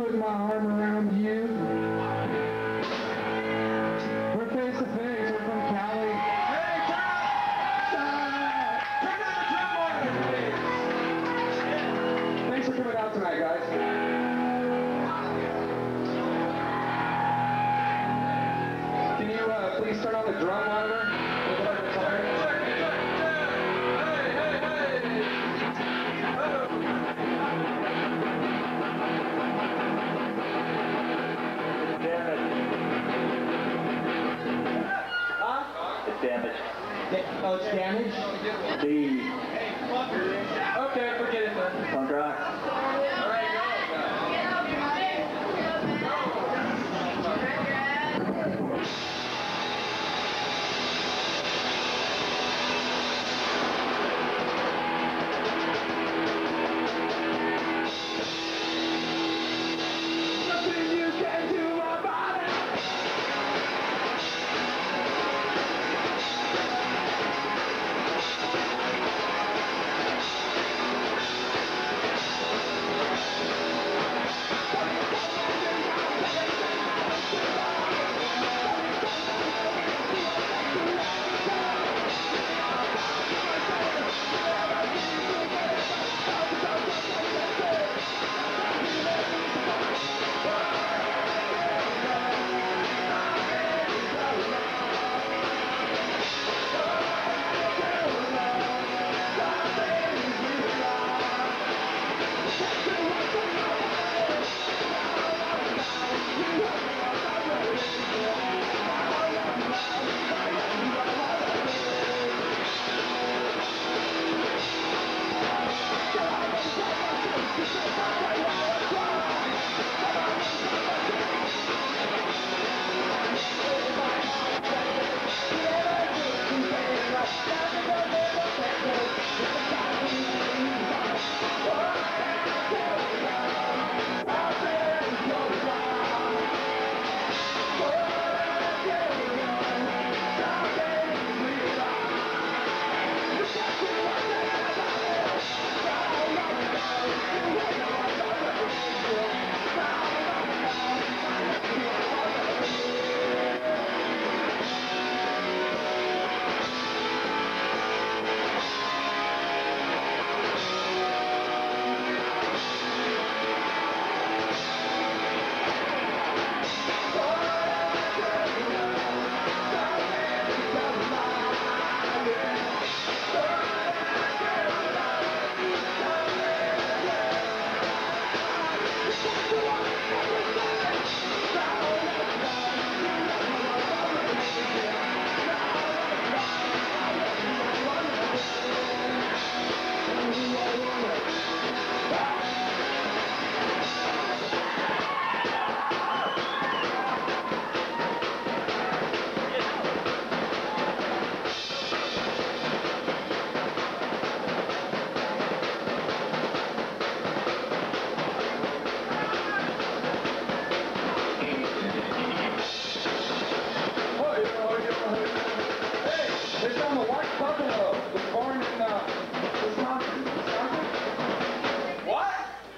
put my arm around you. We're face to face, we're from Cali. Hey, turn on the drum marker, please. Thanks for coming out tonight, guys. Please turn on the drum monitor. It's damaged. Oh, it's damaged? Okay, forget it then. Punk rock.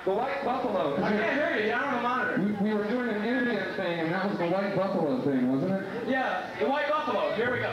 The white buffalo. I can't hear you. You're on the monitor. We were doing an Indian thing, and that was the white buffalo thing, wasn't it? Yeah, the white buffalo. Here we go.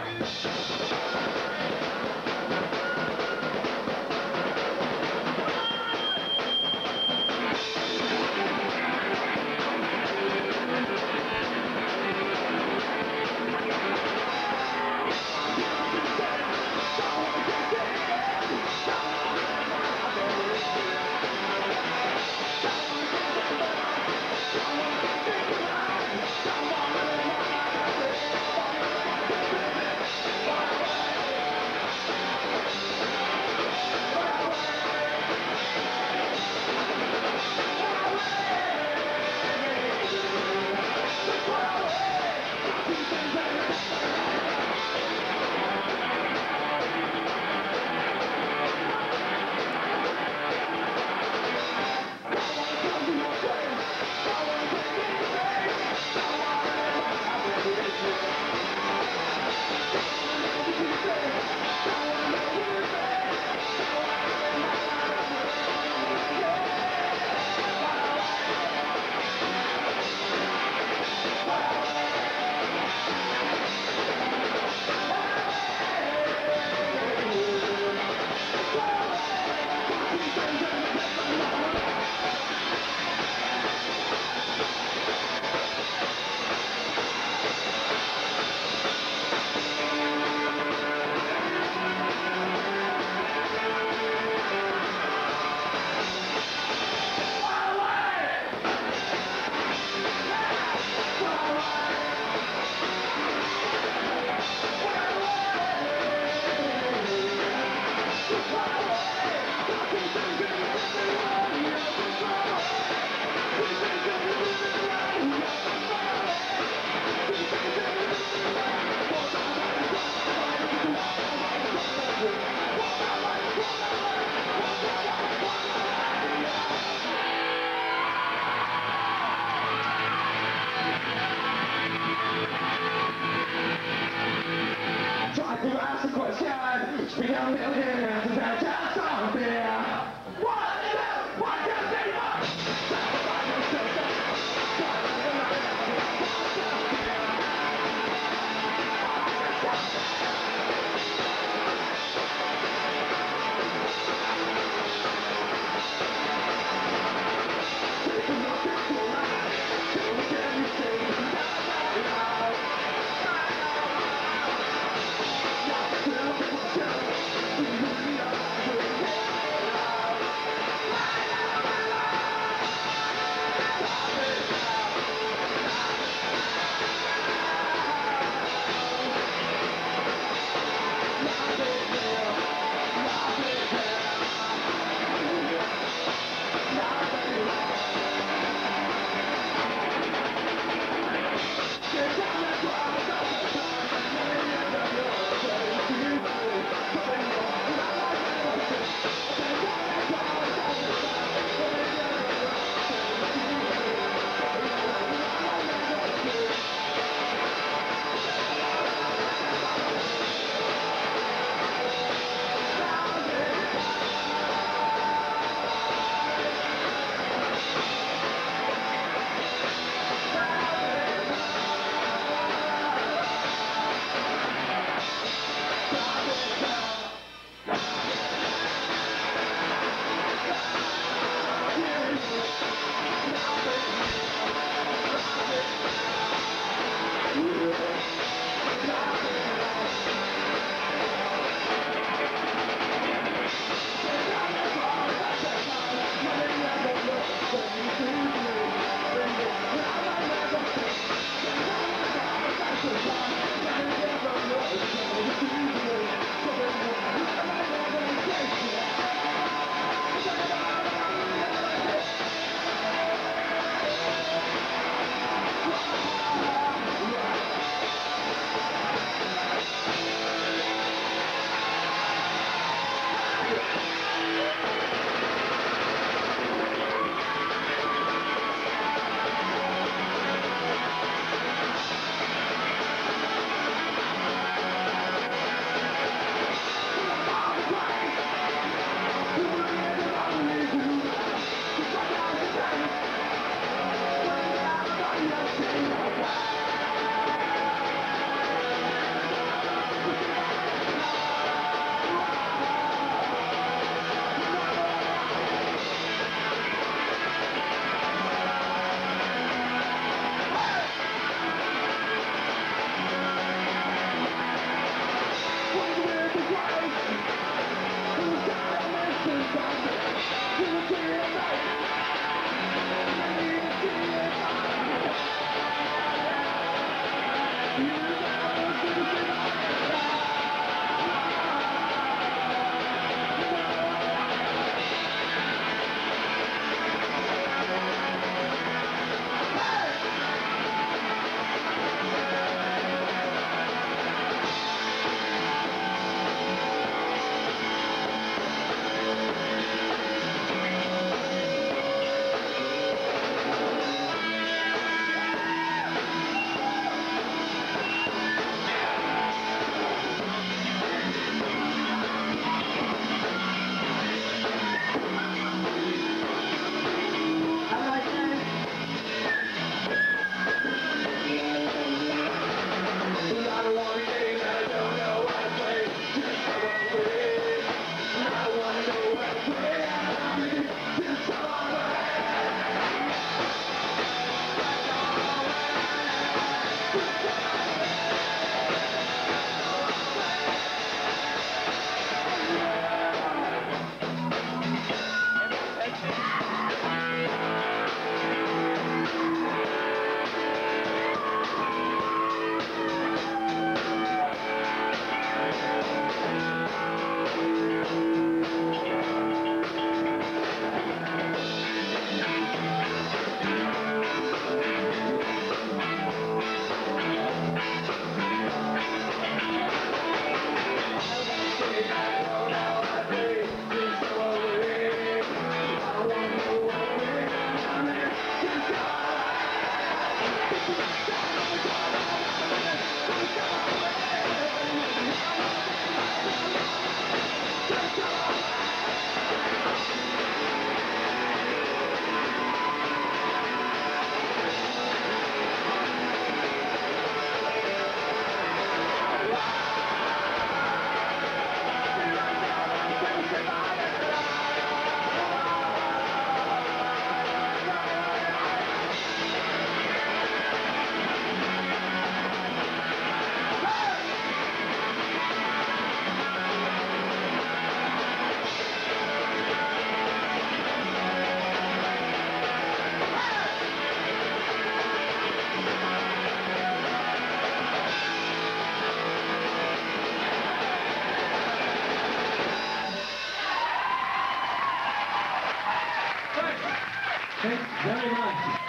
Thanks very much.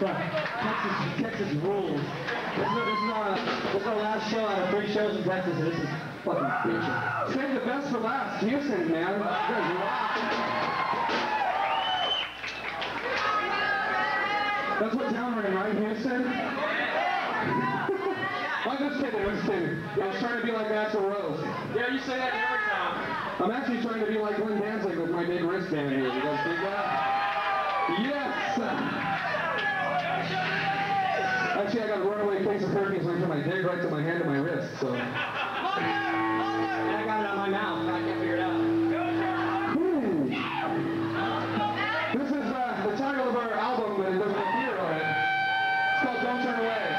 But Texas rules. This is our last show out of 3 shows in Texas. This is fucking bitch. Save the best for last. Houston, man. That's what town we're in, right, Houston? I just take a Houston. I was trying to be like Axl Rose. Yeah, you say that every time. I'm actually trying to be like Glenn Hansik with my big wristband here. You guys dig that? Yes! Actually, I got a runaway face of herpes from my dick right to my hand and my wrist, so. And I got it on my mouth, and I can't figure it out. This is the title of our album, but it doesn't appear on it. It's called Don't Turn Away.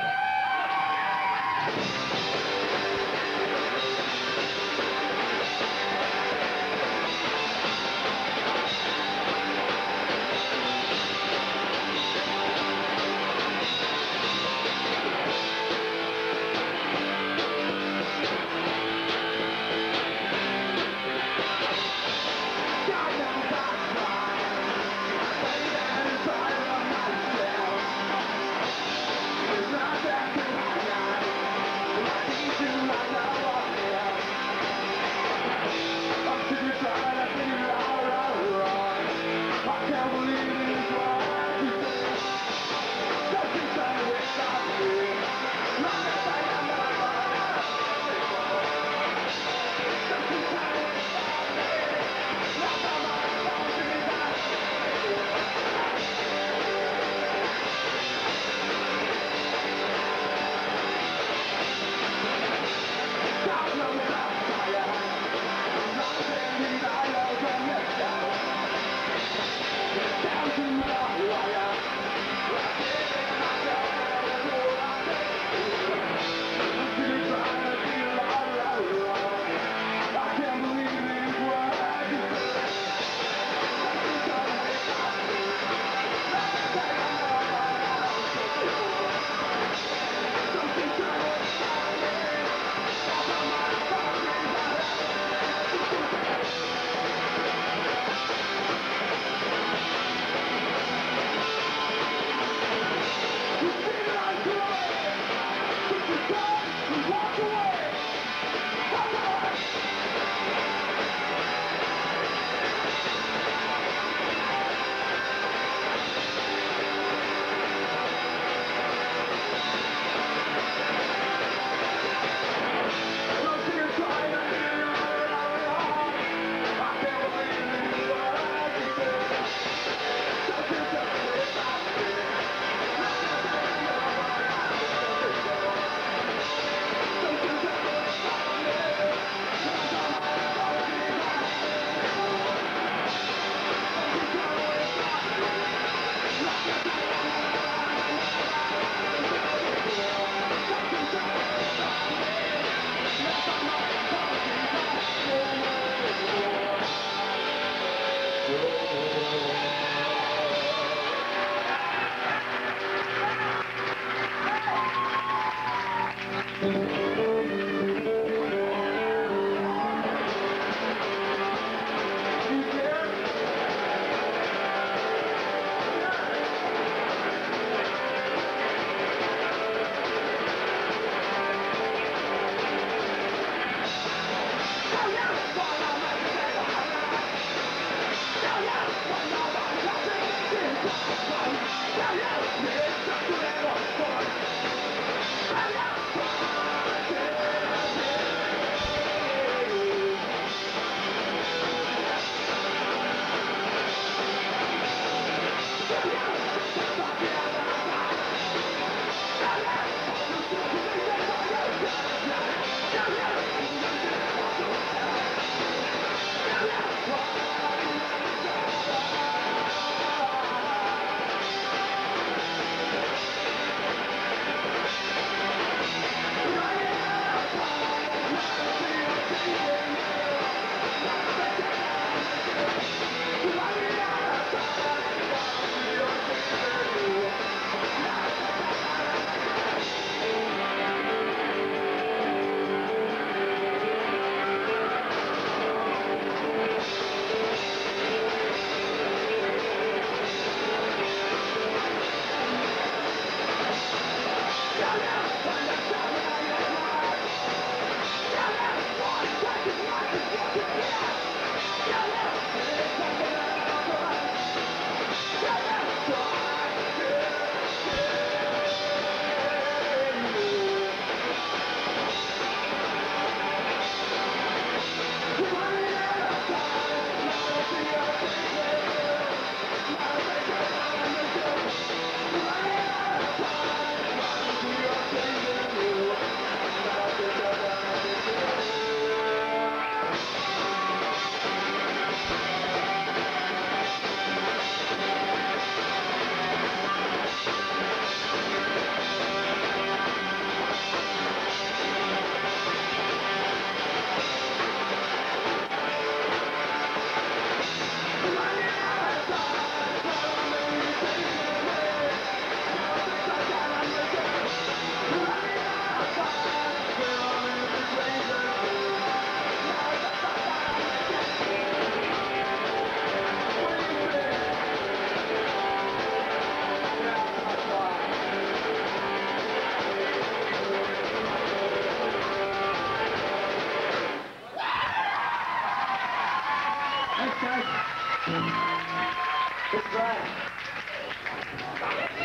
It's Brian.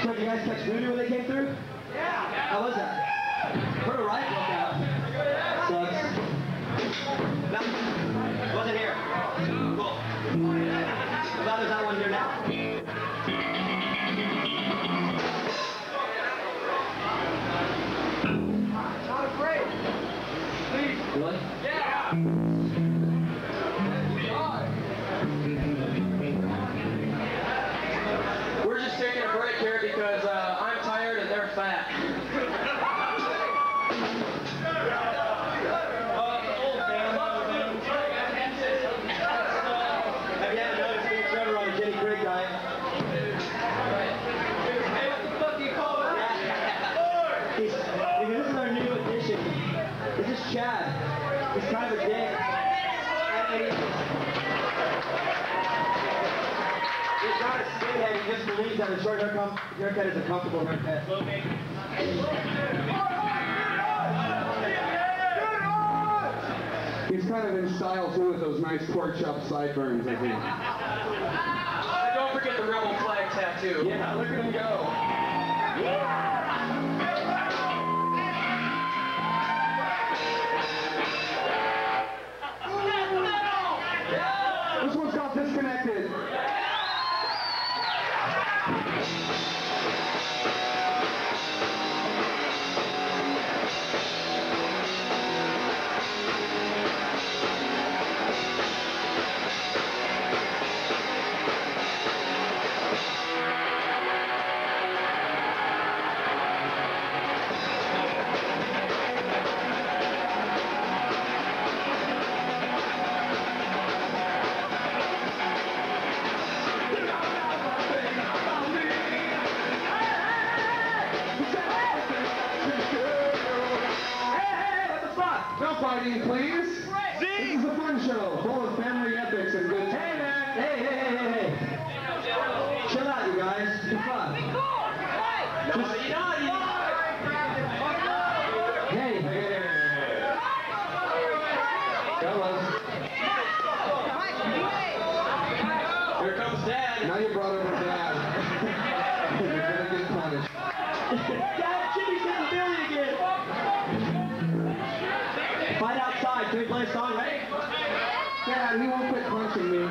So did you guys catch Voodoo when they came through? Yeah. How was that? What a ride broke out. Sucks. Wasn't here. Cool. I'm glad there's not one here now. Not afraid. Please. Really? Yeah. That a short haircut is a comfortable haircut. He's kind of in style too with those nice pork chop sideburns, I think. And don't forget the rebel flag tattoo. Yeah, look at him go. Yeah. Please. Right. This is a fun show, full of family epics and good. Hey, man! Hey! Chill out, you guys. It's fun. Be cool. Right. Just be naughty. Hey, fellas. Here comes Dad. Now you brought over Dad. You're gonna get punished. Dad, Jimmy's in the building again. Right outside, can we play a song, right? Yeah, he won't quit punching me.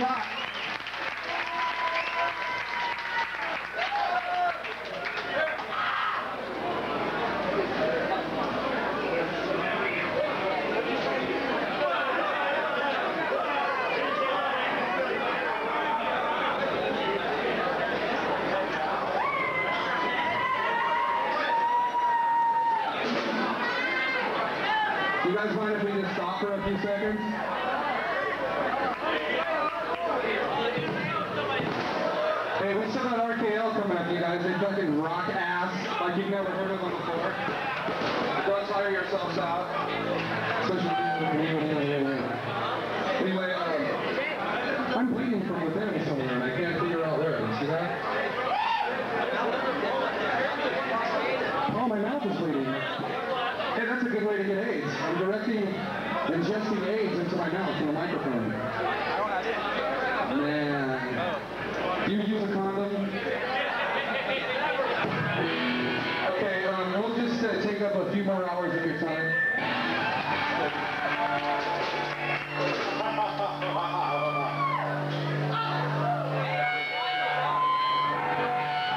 block. You guys mind if we just stop for a few seconds? Hey, we still got RKL coming up, you guys. They fucking rock ass like you've never heard of them before. Don't tire yourselves out. Anyway, I'm bleeding from within somewhere and I can't figure out where. You see that? Oh, my mouth is bleeding. Hey, that's a good way to get AIDS. I'm directing, ingesting AIDS into my mouth in the microphone. Man. Do you use a condom? Okay, we'll just take up a few more hours of your time.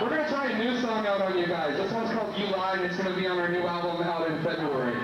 We're going to try a new song out on you guys. This one's called You Lie, and it's going to be on our new album out in February.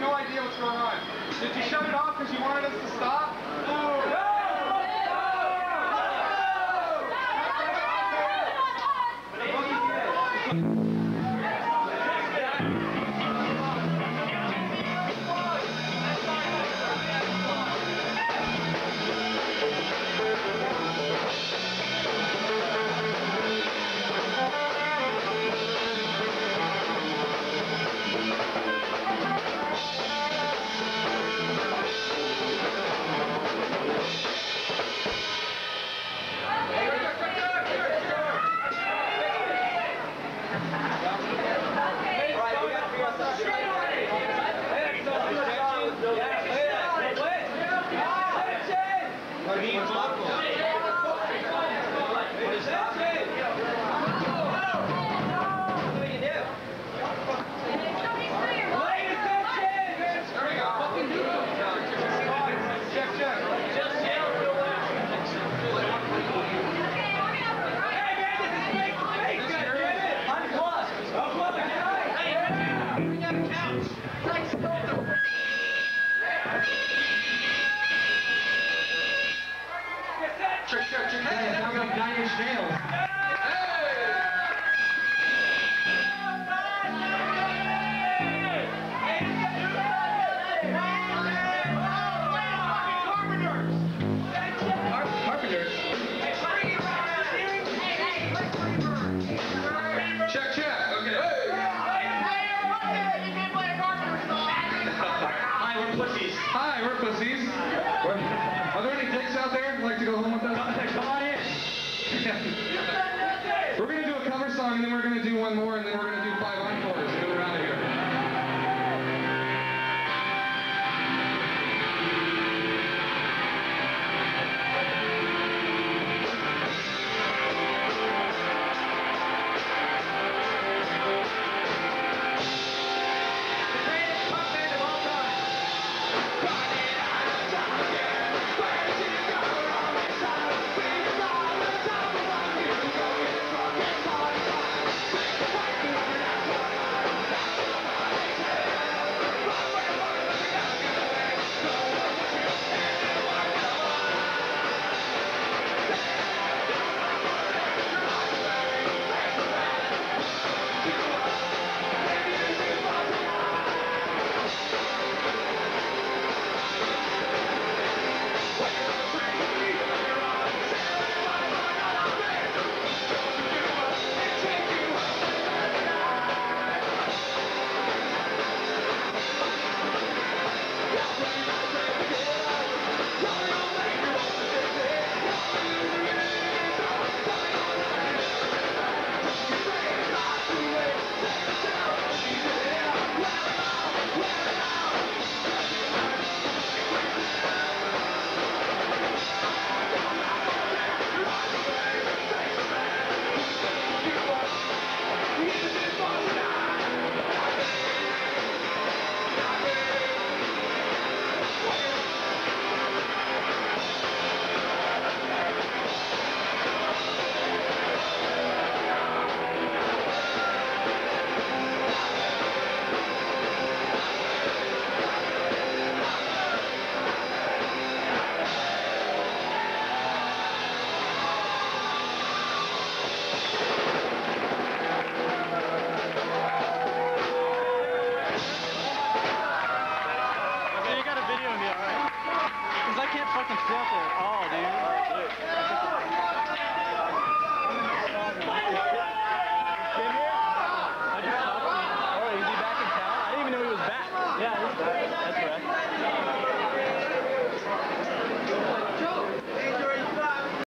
have no idea what's going on. Did you shut it off because you wanted us to stop? We're going to do a cover song, and then we're going to do one more, and then we're going to